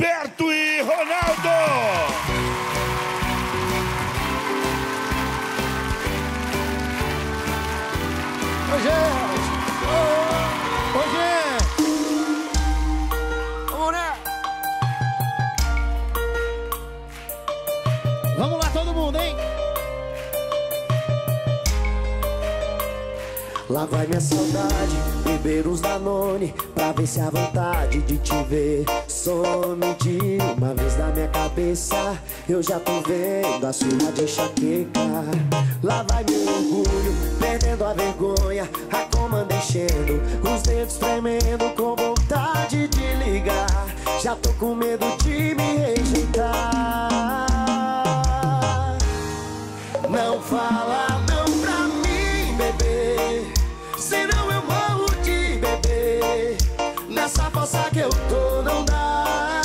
Humberto e Ronaldo. Oi, gente. Oi, gente. Vamos nessa. Vamos lá, todo mundo, hein? Lá vai minha saudade, Beiruz da Nani, pra ver se a vontade de te ver some de uma vez na minha cabeça. Eu já tô vendo a sua de enxaqueca. Lá vai meu orgulho, perdendo a vergonha, a comanda enchendo, os dedos tremendo, com vontade de ligar. Já tô com medo de me rejeitar. Não fala não pra mim, bebê, senão eu morro de beber. Nessa fossa que eu tô não dá,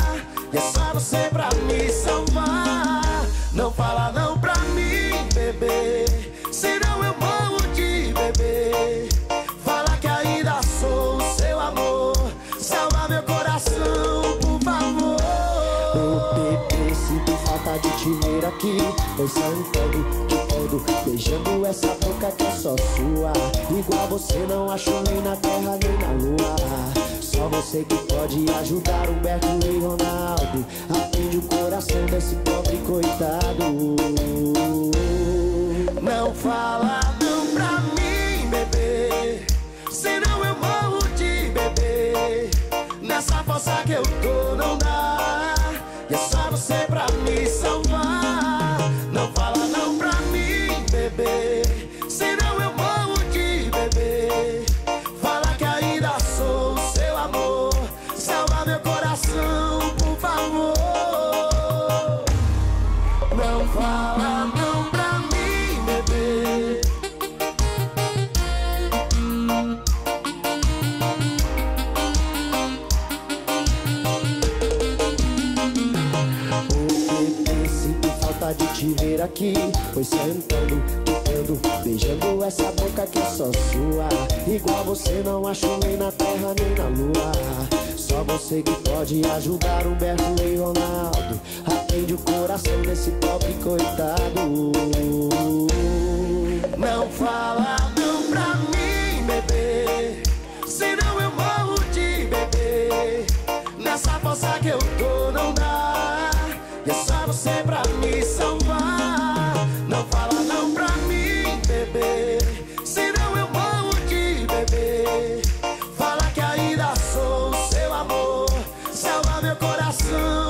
e é só você pra me salvar. Não fala não pra mim, bebê, senão eu morro de beber. Fala que ainda sou o seu amor, salva meu coração, por favor. Eu bebê, sinto falta de te ver aqui, pensando todo de todo, beijando essa boca que é só sua. Igual você não acho nem na terra nem na lua. Só você que pode ajudar Humberto e Ronaldo, atende o coração desse pobre coitado. Não fala não pra mim, bebê, senão eu morro de beber. Nessa fossa que eu tô não dá, e é só você pra me salvar. Não fala não pra mim, bebê, senão eu morro de beber. Fala que ainda sou o seu amor, salva meu coração, por favor. Não fala não pra mim, bebê. De te ver aqui, pois sentando, tocando, beijando essa boca que é só sua. Igual você não acho nem na terra nem na lua. Só você que pode ajudar Humberto e Ronaldo, atende o coração desse pobre coitado. Não fala não pra mim, bebê, senão eu morro de beber. Nessa fossa que eu tô não dá, e é só você pra me salvar. Não fala não pra mim, bebê, senão eu morro de beber. Fala que ainda sou o seu amor, salva meu coração.